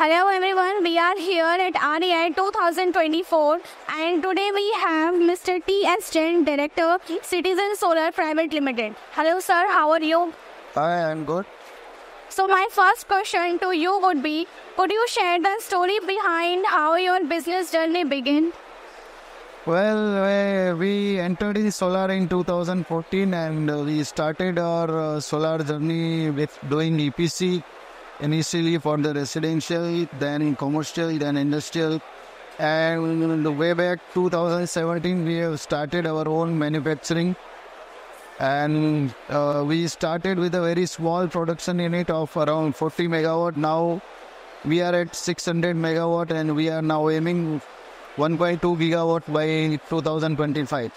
Hello everyone, we are here at REI 2024 and today we have Mr. T.S. Jain, Director, Citizen Solar Private Limited. Hello sir, how are you? Hi, I'm good. So my first question to you would be, could you share the story behind how your business journey began? Well, we entered the solar in 2014 and we started our solar journey with doing EPC. Initially for the residential, then commercial, then industrial, and way back 2017 we have started our own manufacturing, and we started with a very small production unit of around 40 megawatt. Now we are at 600 megawatt, and we are now aiming 1.2 gigawatt by 2025.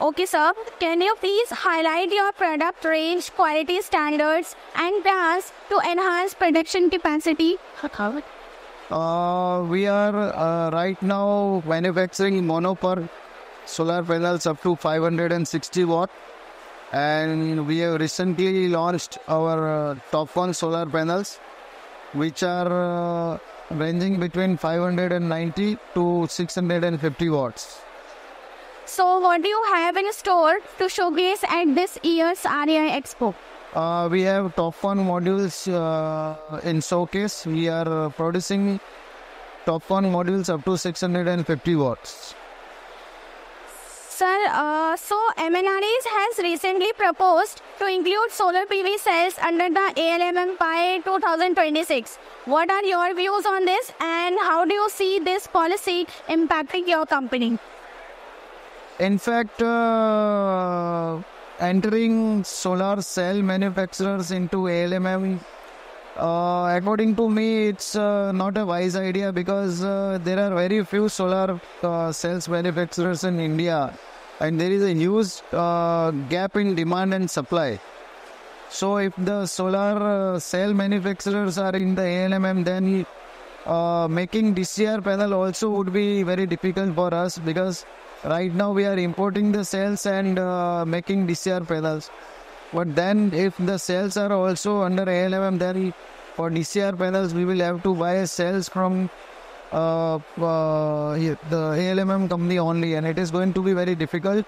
Okay sir, can you please highlight your product range, quality standards and plans to enhance production capacity? We are right now manufacturing monoperc solar panels up to 560 watt, and we have recently launched our top 1 solar panels, which are ranging between 590 to 650 watts. So what do you have in store to showcase at this year's REI Expo? We have top 1 modules in showcase. We are producing top 1 modules up to 650 watts. Sir, so MNREs has recently proposed to include solar PV cells under the ALMM by 2026. What are your views on this and how do you see this policy impacting your company? In fact, entering solar cell manufacturers into ALMM, according to me, it's not a wise idea, because there are very few solar cells manufacturers in India, and there is a huge gap in demand and supply. So if the solar cell manufacturers are in the ALMM, then making DCR panel also would be very difficult for us, because right now we are importing the cells and making DCR panels. But then if the cells are also under ALMM, then for DCR panels we will have to buy cells from the ALMM company only, and it is going to be very difficult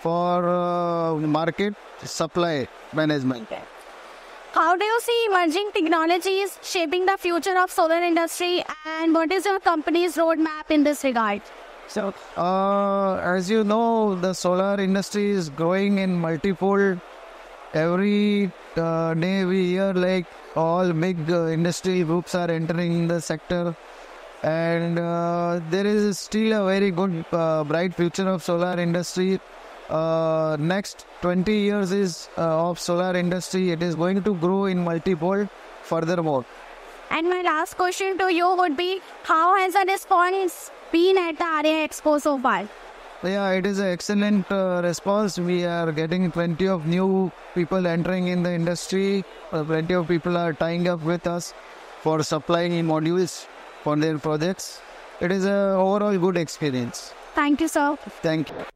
for market supply management. How do you see emerging technologies shaping the future of solar industry, and what is your company's roadmap in this regard? So, as you know, the solar industry is growing in multifold. Every day we hear like all big industry groups are entering the sector, and there is still a very good bright future of solar industry. Next 20 years is of solar industry. It is going to grow in multifold furthermore. And my last question to you would be, how has the response been at the REI Expo so far? Yeah, it is an excellent response. We are getting plenty of new people entering in the industry. Plenty of people are tying up with us for supplying modules for their projects. It is an overall good experience. Thank you, sir. Thank you.